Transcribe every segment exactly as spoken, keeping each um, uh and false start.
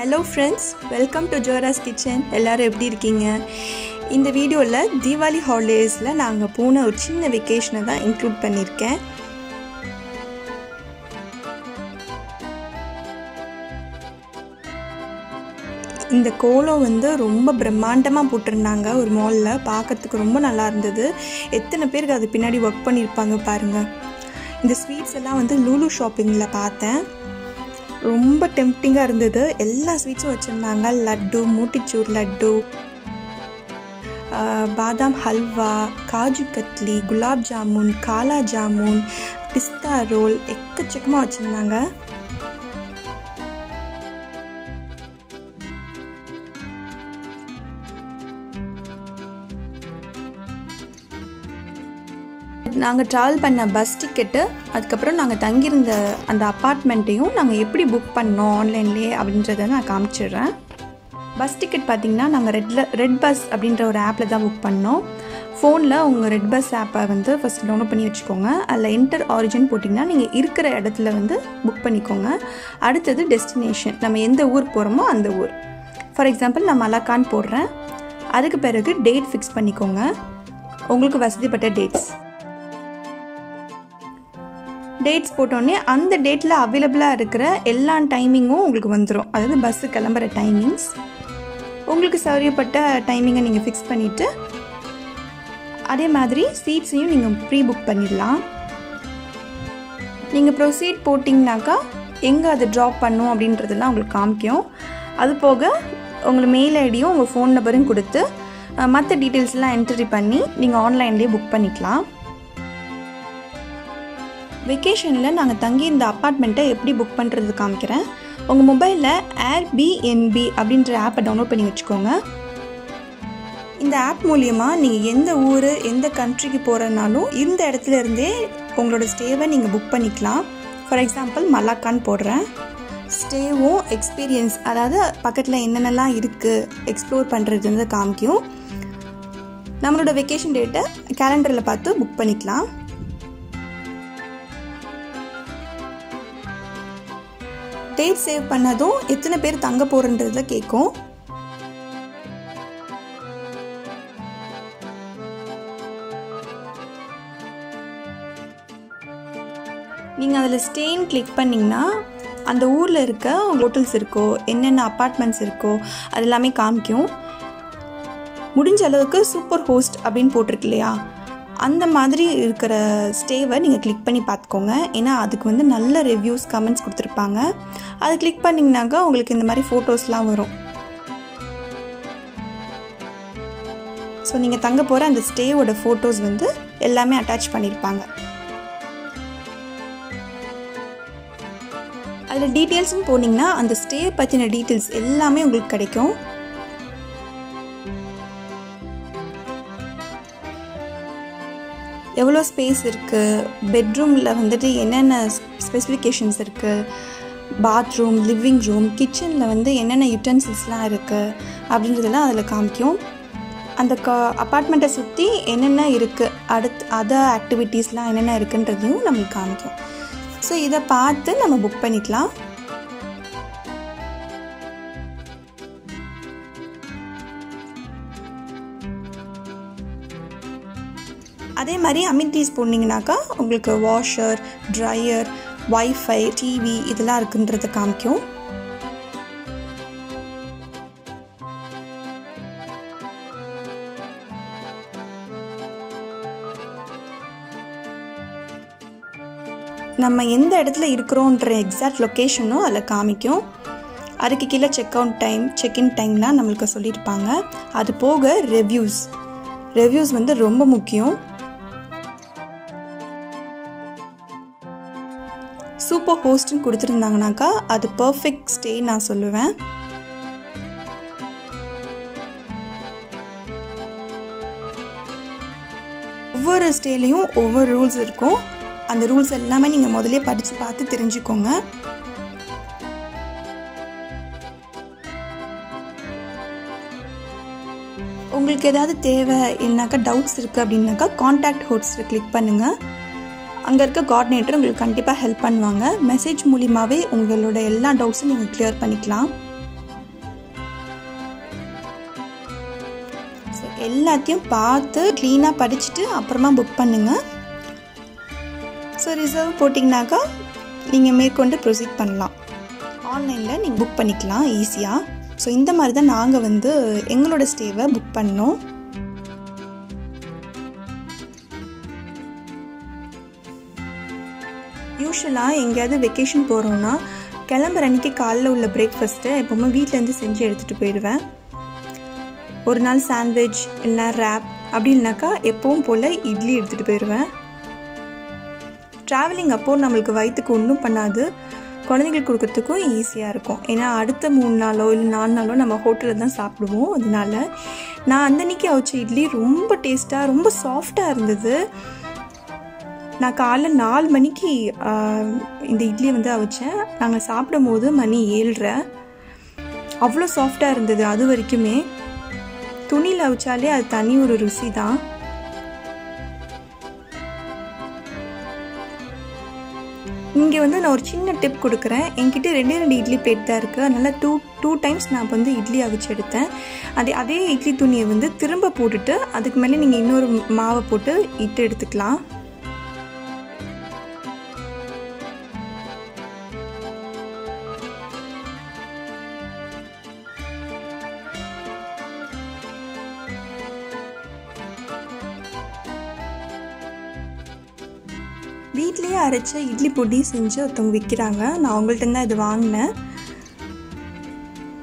Hello friends, welcome to Jorah's Kitchen. எல்லாரும் எப்படி இருக்கீங்க? இந்த வீடியோல தீபாவளி ஹாலிடேஸ்ல நாங்க போன ஒரு சின்ன வெகேஷனை தான் இன்க்ளூட் பண்ணிருக்கேன். இந்த கோலம் வந்து ரொம்ப பிரம்மாண்டமா போட்டுருந்தாங்க ஒரு மால்ல, பார்க்கிறதுக்கு ரொம்ப நல்லா இருந்தது. எத்தனை பேருக்கு அது பின்னாடி வர்க் பண்ணிருப்பாங்க பாருங்க. இந்த ஸ்வீட்ஸ் எல்லாம் வந்து லூலு ஷாப்பிங்ல பார்த்தேன். ரொம்ப டெம்ப்டிங்காக இருந்தது. எல்லா ஸ்வீட்ஸும் வச்சுருந்தாங்க. லட்டு, மூட்டிச்சூர் லட்டு, பாதாம் ஹல்வா, காஜு கத்லி, குலாப் ஜாமுன், காலா ஜாமுன், பிஸ்தா ரோல் எக்கச்சக்கமாக வச்சுருந்தாங்க. நாங்கள் ட்ராவல் பண்ண பஸ் டிக்கெட்டு, அதுக்கப்புறம் நாங்கள் தங்கியிருந்த அந்த அப்பார்ட்மெண்ட்டையும் நாங்கள் எப்படி புக் பண்ணோம் ஆன்லைன்லேயே அப்படின்றத நான் காமிச்சிடுறேன். பஸ் டிக்கெட் பார்த்திங்கன்னா நாங்கள் ரெட்ல ரெட்பஸ் அப்படின்ற ஒரு ஆப்பில் தான் புக் பண்ணோம். ஃபோனில் உங்கள் ரெட்பஸ் ஆப்பை வந்து ஃபஸ்ட் டவுன்லோட் பண்ணி வச்சுக்கோங்க. அதில் என்டர் ஆரிஜின் போட்டிங்கன்னா நீங்கள் இருக்கிற இடத்துல வந்து புக் பண்ணிக்கோங்க. அடுத்தது டெஸ்டினேஷன், நம்ம எந்த ஊர் போகிறோமோ அந்த ஊர். ஃபார் எக்ஸாம்பிள் நான் மலாக்கான்னு போடுறேன். அதுக்கு பிறகு டேட் ஃபிக்ஸ் பண்ணிக்கோங்க, உங்களுக்கு வசதிப்பட்ட டேட்ஸ். டேட்ஸ் போட்டோடனே அந்த டேட்டில் அவைலபிளாக இருக்கிற எல்லா டைமிங்கும் உங்களுக்கு வந்துடும். அதாவது பஸ்ஸு கிளம்புற டைமிங்ஸ் உங்களுக்கு சௌரியப்பட்ட டைமிங்கை நீங்கள் ஃபிக்ஸ் பண்ணிவிட்டு அதே மாதிரி சீட்ஸையும் நீங்கள் ப்ரீ புக் பண்ணிடலாம். நீங்கள் ப்ரொசீட் போட்டிங்கனாக்கா எங்கே அதை ட்ராப் பண்ணும் அப்படின்றதெல்லாம் உங்களுக்கு காமிக்கும். அது போக உங்களுக்கு மெயில் ஐடியும் உங்கள் ஃபோன் நம்பரும் கொடுத்து மற்ற டீட்டெயில்ஸ்லாம் என்ட்ரி பண்ணி நீங்கள் ஆன்லைன்லேயே புக் பண்ணிக்கலாம். வெக்கேஷனில் நாங்கள் தங்கி இந்த அப்பார்ட்மெண்ட்டை எப்படி புக் பண்ணுறது காமிக்கிறேன். உங்கள் மொபைலில் Airbnb அப்படின்ற ஆப்பை டவுன்லோட் பண்ணி வச்சுக்கோங்க. இந்த ஆப் மூலியமாக நீங்கள் எந்த ஊர் எந்த கண்ட்ரிக்கு போகிறனாலும் இந்த இடத்துல இருந்தே உங்களோட ஸ்டேவை நீங்கள் புக் பண்ணிக்கலாம். ஃபார் எக்ஸாம்பிள் மலாக்கான்னு போடுறேன். ஸ்டேவும் எக்ஸ்பீரியன்ஸ், அதாவது பக்கத்தில் என்னென்னலாம் இருக்குது எக்ஸ்ப்ளோர் பண்ணுறதுன்னு காமிக்கும். நம்மளோட வெக்கேஷன் டேட்டை கேலண்டரில் பார்த்து புக் பண்ணிக்கலாம். டேட் சேவ் பண்ணதும் எத்தனை பேர் தங்க போகிறன்றத கேட்கும். நீங்கள் அதில் ஸ்டேன்னு கிளிக் பண்ணிங்கன்னா அந்த ஊரில் இருக்க ஹோட்டல்ஸ் இருக்கோ என்னென்ன அப்பார்ட்மெண்ட்ஸ் இருக்கோ அது எல்லாமே காமிக்கும். முடிஞ்ச அளவுக்கு சூப்பர் ஹோஸ்ட் அப்படின்னு போட்டிருக்கு இல்லையா, அந்த மாதிரி இருக்கிற ஸ்டேவை நீங்கள் கிளிக் பண்ணி பார்த்துக்கோங்க. ஏன்னா அதுக்கு வந்து நல்ல ரிவ்யூஸ் கமெண்ட்ஸ் கொடுத்துருப்பாங்க. அது கிளிக் பண்ணிங்கனாக்கா உங்களுக்கு இந்த மாதிரி ஃபோட்டோஸ்லாம் வரும். ஸோ நீங்கள் தங்க போகிற அந்த ஸ்டேவோட ஃபோட்டோஸ் வந்து எல்லாமே அட்டாச் பண்ணியிருப்பாங்க. அதில் டீட்டெயில்ஸ்னு போனீங்கன்னா அந்த ஸ்டே பற்றின டீட்டெயில்ஸ் எல்லாமே உங்களுக்கு கிடைக்கும். எவ்வளோ ஸ்பேஸ் இருக்குது, பெட்ரூமில் வந்துட்டு என்னென்ன ஸ்பெசிஃபிகேஷன்ஸ் இருக்குது, பாத்ரூம், லிவிங் ரூம், கிச்சனில் வந்து என்னென்ன யூட்டன்சில்ஸ்லாம் இருக்குது அப்படின்றதெல்லாம் அதில் காமிக்கும். அந்த க அப்பார்ட்மெண்ட்டை சுற்றி என்னென்ன இருக்குது, அடுத்து அதர் ஆக்டிவிட்டீஸ்லாம் என்னென்ன இருக்குன்றதையும் நம்மளுக்கு காமிக்கும். ஸோ இதை பார்த்து நம்ம புக் பண்ணிக்கலாம். அதே மாதிரி அமினிட்டீஸ் போனீங்கன்னாக்கா உங்களுக்கு வாஷர், ட்ரையர், வைஃபை, டிவி இதெல்லாம் இருக்குன்றது காமிக்கும். நம்ம எந்த இடத்துல இருக்கிறோன்ற எக்ஸாக்ட் லொக்கேஷனும் அதில் காமிக்கும். அதுக்கு கீழே செக் அவுட் டைம், செக்இன் டைம்லாம் நம்மளுக்கு சொல்லியிருப்பாங்க. அது போக ரெவ்யூஸ் ரெவ்யூஸ் வந்து ரொம்ப முக்கியம். சூப்பர் ஹோஸ்ட்னு கொடுத்துருந்தாங்கனாக்கா அது பர்ஃபெக்ட் ஸ்டே நான் சொல்லுவேன். ஒவ்வொரு ஸ்டேலையும் ஒவ்வொரு ரூல்ஸ் இருக்கும். அந்த ரூல்ஸ் எல்லாமே நீங்கள் முதலே படித்து பார்த்து தெரிஞ்சுக்கோங்க. உங்களுக்கு ஏதாவது தேவை என்னக்கா டவுட்ஸ் இருக்குது அப்படின்னாக்கா கான்டாக்ட் ஹோஸ்ட் கிளிக் பண்ணுங்கள். அங்கே இருக்க கோஆர்டினேட்டர் உங்களுக்கு கண்டிப்பாக ஹெல்ப் பண்ணுவாங்க. மெசேஜ் மூலியமாகவே உங்களோட எல்லா டவுட்ஸும் நீங்கள் கிளியர் பண்ணிக்கலாம். எல்லாத்தையும் பார்த்து க்ளீனாக படிச்சுட்டு அப்புறமா புக் பண்ணுங்கள். ஸோ ரிசர்வ் போட்டிங்கனாக்கா நீங்கள் மேற்கொண்டு ப்ரொசீட் பண்ணலாம். ஆன்லைனில் நீங்கள் புக் பண்ணிக்கலாம் ஈஸியாக. ஸோ இந்த மாதிரி தான் நாங்கள் வந்து எங்களோட ஸ்டேவை புக் பண்ணோம். யூஸ்வலாக எங்கேயாவது வெக்கேஷன் போகிறோன்னா கிளம்புற அன்றைக்கி காலையில் உள்ள பிரேக்ஃபாஸ்ட்டை எப்போவுமே வீட்டிலேருந்து செஞ்சு எடுத்துகிட்டு போயிடுவேன். ஒரு நாள் சாண்ட்விச் இல்லைனா ரேப் அப்படின்னாக்கா எப்பவும் போல் இட்லி எடுத்துகிட்டு போயிடுவேன். ட்ராவலிங் அப்போது நம்மளுக்கு வயிற்றுக்கு ஒன்றும் பண்ணாது, குழந்தைங்களுக்கு கொடுக்குறதுக்கும் ஈஸியாக இருக்கும். ஏன்னா அடுத்த மூணு நாளோ இல்லை நாலு நாளோ நம்ம ஹோட்டலில் தான் சாப்பிடுவோம். அதனால நான் அந்தன்னைக்கு அவிச்ச இட்லி ரொம்ப டேஸ்ட்டாக ரொம்ப சாஃப்டாக இருந்தது. நான் காலைல நாலு மணிக்கு இந்த இட்லியை வந்து அவிச்சேன். நாங்கள் சாப்பிடும் போது மணி ஏழரை. அவ்வளோ சாஃப்டாக இருந்தது. அது வரைக்குமே துணியில் அவிச்சாலே அது தனி ஒரு ருசி தான். இங்கே வந்து நான் ஒரு சின்ன டிப் கொடுக்குறேன். என்கிட்ட ரெண்டு ரெண்டு இட்லி பிளேட் தான் இருக்குது. அதனால் டூ டூ டைம்ஸ் நான் வந்து இட்லி அவிச்சு எடுத்தேன். அதே அதே இட்லி துணியை வந்து திரும்ப போட்டுட்டு அதுக்கு மேலே நீங்கள் இன்னொரு மாவை போட்டு இட்டு எடுத்துக்கலாம். வீட்லேயே அரைச்ச இட்லி பொடி செஞ்சு ஒருத்தவங்க விற்கிறாங்க. நான் அவங்கள்ட்ட தான் இது வாங்கினேன்.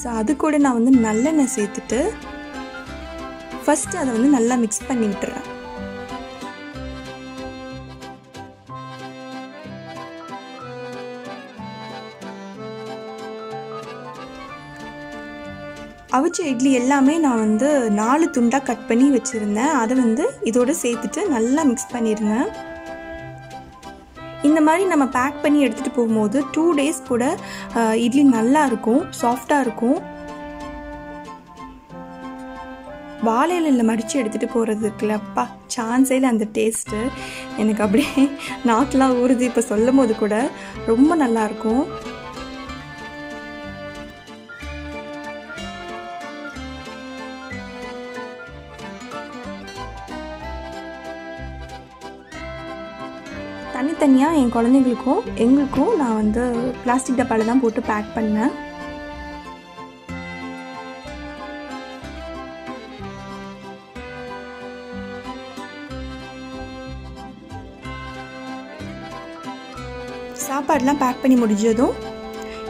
ஸோ அது கூட நான் வந்து நல்லெண்ணெய் சேர்த்துட்டு ஃபஸ்ட்டு அதை வந்து நல்லா மிக்ஸ் பண்ணி விட்டுறேன். அவிச்ச இட்லி எல்லாமே நான் வந்து நாலு துண்டாக கட் பண்ணி வச்சுருந்தேன். அதை வந்து இதோடு சேர்த்துட்டு நல்லா மிக்ஸ் பண்ணியிருந்தேன். இந்த மாதிரி நம்ம பேக் பண்ணி எடுத்துகிட்டு போகும்போது டூ டேஸ் கூட இட்லி நல்லா இருக்கும், சாஃப்டாக இருக்கும். வாழையில மடித்து எடுத்துகிட்டு போகிறதுக்குல அப்பா சான்ஸே இல்லை. அந்த டேஸ்ட்டு எனக்கு அப்படியே நாக்கெலாம் ஊறுது இப்போ சொல்லும் போது கூட. ரொம்ப நல்லாயிருக்கும். தனித்தனியாக என் குழந்தைங்களுக்கும் எங்களுக்கும் நான் வந்து பிளாஸ்டிக் டப்பாவில் தான் போட்டு பேக் பண்ணேன். சாப்பாடெலாம் பேக் பண்ணி முடிஞ்சதும்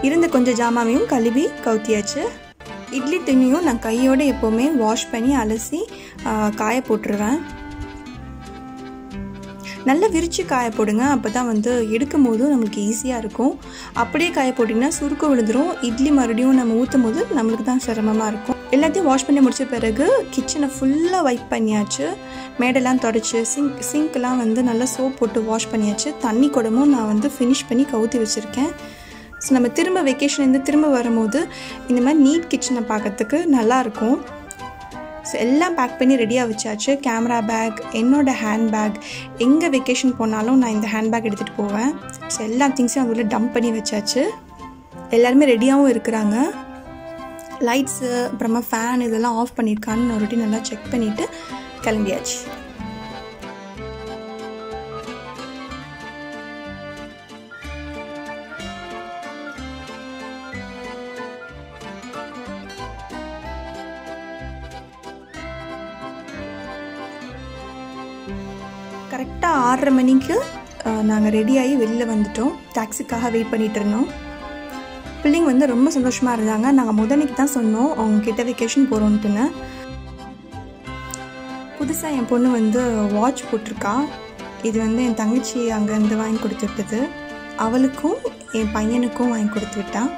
இருந்த கொஞ்சம் ஜாமாவையும் கழுவி கவுத்தியாச்சு. இட்லி துணியும் நான் கையோடு எப்போவுமே வாஷ் பண்ணி அலசி காய போட்டுருவேன். நல்லா விரித்து காய போடுங்க. அப்போ தான் வந்து எடுக்கும் போதும் நம்மளுக்கு ஈஸியாக இருக்கும். அப்படியே காய போட்டிங்கன்னா சுருக்கு விழுந்துடும். இட்லி மறுபடியும் நம்ம ஊற்றும் போது நம்மளுக்கு தான் சிரமமாக இருக்கும். எல்லாத்தையும் வாஷ் பண்ணி முடித்த பிறகு கிச்சனை ஃபுல்லாக வைப் பண்ணியாச்சு. மேடெல்லாம் தொடச்சி சிங்க் சிங்க்கெலாம் வந்து நல்லா சோப் போட்டு வாஷ் பண்ணியாச்சு. தண்ணி குடமும் நான் வந்து ஃபினிஷ் பண்ணி கவுத்தி வச்சுருக்கேன். ஸோ நம்ம திரும்ப வெக்கேஷன்லேருந்து திரும்ப வரும்போது இந்த மாதிரி நீட் கிச்சனை பார்க்கறதுக்கு நல்லாயிருக்கும். ஸோ எல்லாம் பேக் பண்ணி ரெடியாக வச்சாச்சு. கேமரா பேக், என்னோட ஹேண்ட் பேக், எங்கே வெக்கேஷன் போனாலும் நான் இந்த ஹேண்ட் பேக் எடுத்துகிட்டு போவேன். ஸோ எல்லா திங்ஸையும் அதுக்குள்ளே டம்ப் பண்ணி வச்சாச்சு. எல்லாருமே ரெடியாகவும் இருக்கிறாங்க. லைட்ஸு அப்புறமா ஃபேன் இதெல்லாம் ஆஃப் பண்ணியிருக்கான்னு ஒரு வாட்டி நல்லா செக் பண்ணிவிட்டு கிளம்பியாச்சு. கரெக்டாக ஆறரை மணிக்கு நாங்கள் ரெடியாகி வெளியில் வந்துவிட்டோம். டாக்ஸிக்காக வெயிட் பண்ணிகிட்டு இருந்தோம். பிள்ளைங்க வந்து ரொம்ப சந்தோஷமாக இருந்தாங்க. நாங்கள் முதன்னைக்கு தான் சொன்னோம் அவங்கக்கிட்ட வெக்கேஷன் போகிறோன்ட்டுன்னு. புதுசாக என் பொண்ணு வந்து வாட்ச் போட்டிருக்கா. இது வந்து என் தங்கச்சி அங்கேருந்து வாங்கி கொடுத்து விட்டது. அவளுக்கும் என் பையனுக்கும் வாங்கி கொடுத்து விட்டான்.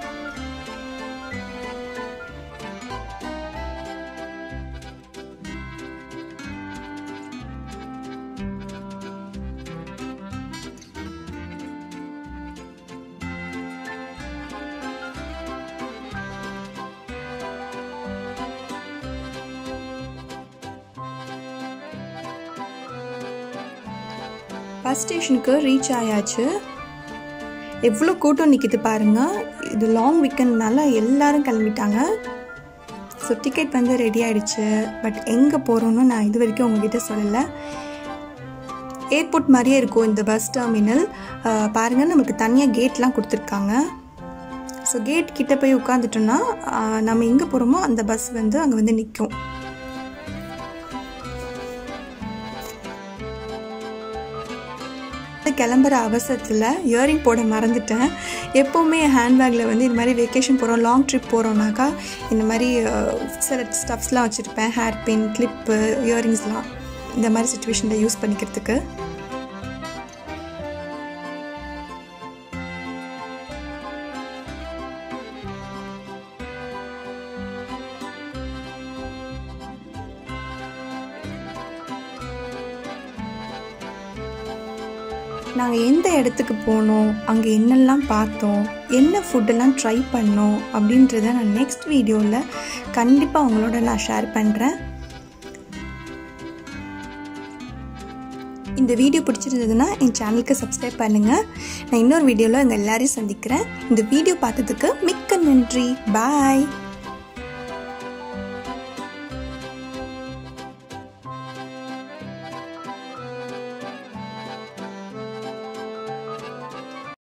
பஸ் ஸ்டேஷனுக்கு ரீச் ஆயாச்சு. எவ்வளோ கூட்டம் நிற்கிது பாருங்கள். இது லாங் வீக்கெண்ட்னால எல்லாரும் கிளம்பிட்டாங்க. So So ticket is ready but எங்க போறோம்னு நான் இதுவரைக்கும் உங்ககிட்ட சொல்லல airport மாதிரியே இருக்கும் இந்த bus terminal பாருங்க நமக்கு தனியா கேட்லாம் கொடுத்திருக்காங்க சோ கேட் கிட்ட போய் உட்கார்ந்துட்டோம்னா நாம எங்க போறோமோ அந்த bus வந்து அங்க வந்து நிக்கும் கிளம்பற அவசரத்துல இயரிங் போட மறந்துட்டேன் எப்பவுமே ஹேண்ட்பேக்ல வந்து இந்த மாதிரி வெகேஷன் போறோம் லாங் ட்ரிப் போறோம்னாக்கா இந்த மாதிரி சில ஸ்டஃப்ஸ்லாம் வச்சிருப்பேன் ஹேர் பின் கிளிப் இயரிங்ஸ்லாம் இந்த மாதிரி சிச்சுவேஷன்ல யூஸ் பண்ணிக்கிறதுக்கு நாங்க எந்த இடத்துக்கு போனோம் அங்க என்னெல்லாம் பார்த்தோம் என்ன ஃபுட் எல்லாம் ட்ரை பண்ணோம் அப்படின்றத நான் நெக்ஸ்ட் வீடியோல கண்டிப்பா உங்களோட நான் ஷேர் பண்றேன் இந்த வீடியோ பிடிச்சிருந்ததுன்னா என் சேனலுக்கு சப்ஸ்கிரைப் பண்ணுங்க நான் இன்னொரு வீடியோல உங்க எல்லாரையும் சந்திக்கிறேன் இந்த வீடியோ பார்த்ததுக்கு மிக்க நன்றி பை